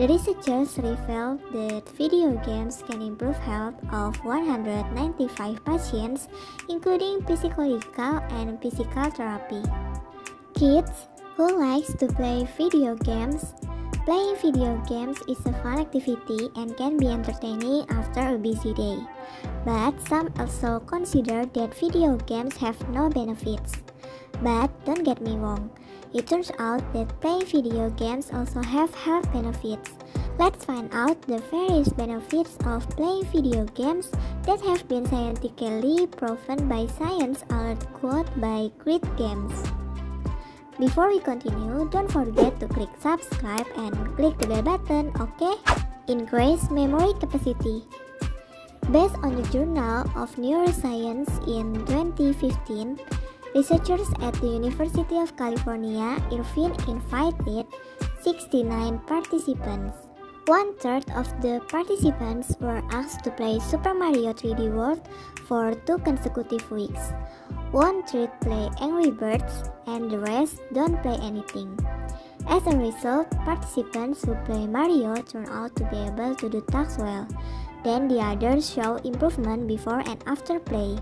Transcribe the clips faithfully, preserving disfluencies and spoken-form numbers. The researchers revealed that video games can improve health of one hundred ninety-five patients, including psychological and physical therapy. Kids who likes to play video games. Playing video games is a fun activity and can be entertaining after a busy day. But some also consider that video games have no benefits. But don't get me wrong, it turns out that playing video games also have health benefits. Let's find out the various benefits of playing video games that have been scientifically proven by science or quoted by Great Games. Before we continue, don't forget to click subscribe and click the bell button, okay? Increase memory capacity. Based on the Journal of Neuroscience in twenty fifteen, researchers at the University of California, Irvine invited sixty-nine participants. One-third of the participants were asked to play Super Mario three D World for two consecutive weeks. One-third play Angry Birds, and the rest don't play anything. As a result, participants who play Mario turn out to be able to do tasks well. Then the others show improvement before and after play.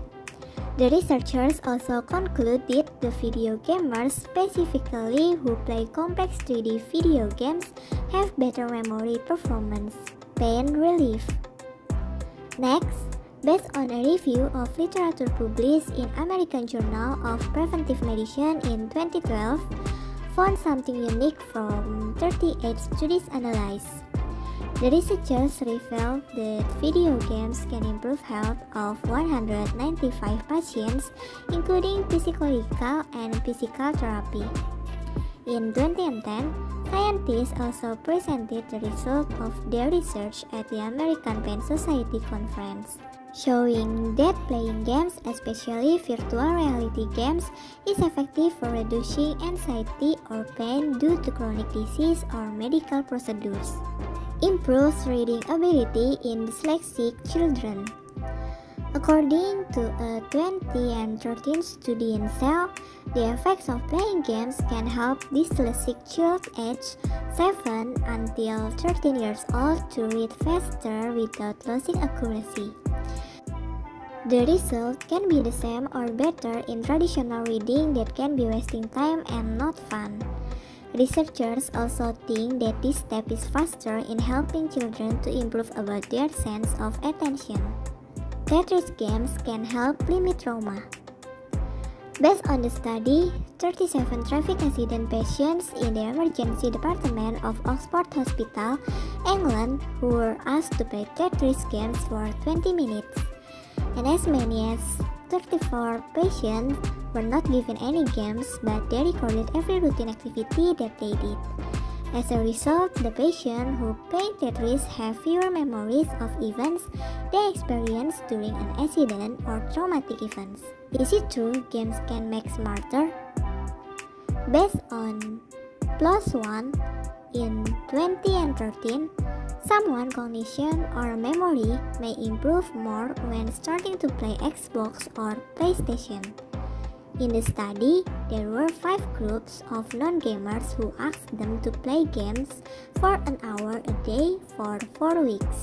The researchers also concluded the video gamers specifically who play complex three D video games have better memory performance. Pain relief. Next, based on a review of literature published in American Journal of Preventive Medicine in twenty twelve, found something unique from thirty-eight studies analyzed. The researchers revealed that video games can improve health of one hundred ninety-five patients, including psychological and physical therapy. In twenty ten, scientists also presented the result of their research at the American Pain Society Conference, showing that playing games, especially virtual reality games, is effective for reducing anxiety or pain due to chronic disease or medical procedures. Improves reading ability in dyslexic children. According to a twenty and thirteen study in Cell, the effects of playing games can help dyslexic children aged seven until thirteen years old to read faster without losing accuracy. The result can be the same or better in traditional reading that can be wasting time and not fun. Researchers also think that this step is faster in helping children to improve about their sense of attention. Tetris games can help limit trauma. Based on the study, thirty-seven traffic accident patients in the emergency department of Oxford Hospital, England, who were asked to play Tetris games for twenty minutes. And as many as thirty-four patients were not given any games, but they recorded every routine activity that they did. As a result, the patients who played Tetris have fewer memories of events they experienced during an accident or traumatic events. Is it true games can make smarter? Based on PLOS ONE in twenty and thirteen, someone's cognition or memory may improve more when starting to play Xbox or PlayStation. In the study, there were five groups of non-gamers who asked them to play games for an hour a day for four weeks.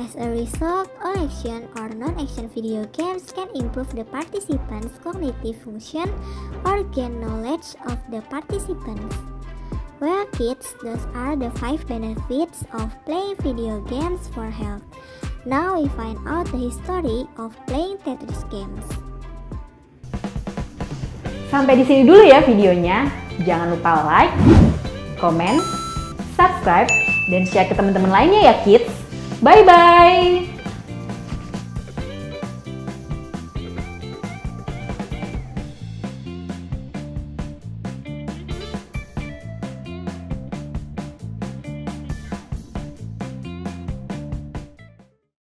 As a result, all action or non-action video games can improve the participants' cognitive function or gain knowledge of the participants. Well kids, those are the five benefits of playing video games for health. Now we find out the history of playing Tetris games. Sampai di sini dulu ya videonya. Jangan lupa like, comment, subscribe, dan share ke teman-teman lainnya ya kids. Bye-bye!